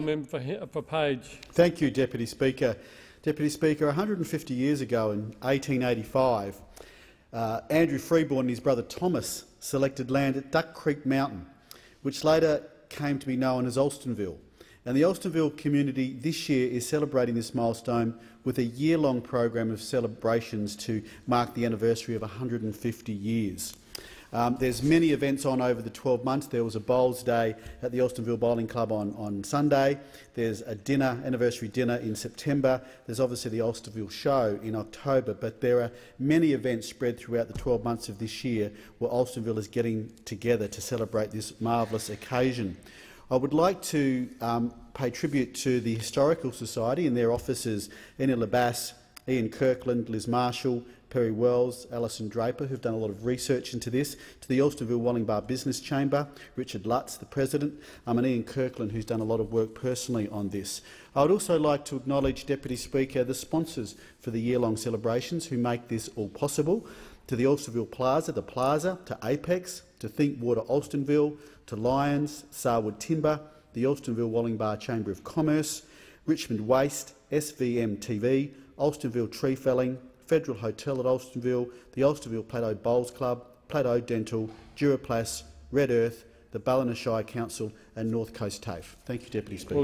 Member for Page. Thank you, Deputy Speaker. Deputy Speaker, 150 years ago in 1885, Andrew Freeborn and his brother Thomas selected land at Duck Creek Mountain, which later came to be known as Alstonville. And the Alstonville community this year is celebrating this milestone with a year-long program of celebrations to mark the anniversary of 150 years. There's many events on over the 12 months. There was a bowls day at the Alstonville Bowling Club on Sunday. There's a dinner, anniversary dinner in September. There's obviously the Alstonville show in October, but there are many events spread throughout the 12 months of this year where Alstonville is getting together to celebrate this marvellous occasion. I would like to pay tribute to the Historical Society and their officers, Ina Le Bas, Ian Kirkland, Liz Marshall, Perry Wells, Alison Draper, who've done a lot of research into this, to the Alstonville Wallingbar Business Chamber, Richard Lutz, the President, and Ian Kirkland, who's done a lot of work personally on this. I would also like to acknowledge, Deputy Speaker, the sponsors for the year-long celebrations who make this all possible, to the Alstonville Plaza, the Plaza, to Apex, to Think Water Alstonville, to Lions, Sarwood Timber, the Alstonville Wallingbar Chamber of Commerce, Richmond Waste, SVM TV, Alstonville Tree Felling, Federal Hotel at Alstonville, the Alstonville Plateau Bowls Club, Plateau Dental, Duraplas, Red Earth, the Ballina Shire Council and North Coast TAFE. Thank you, Deputy Speaker.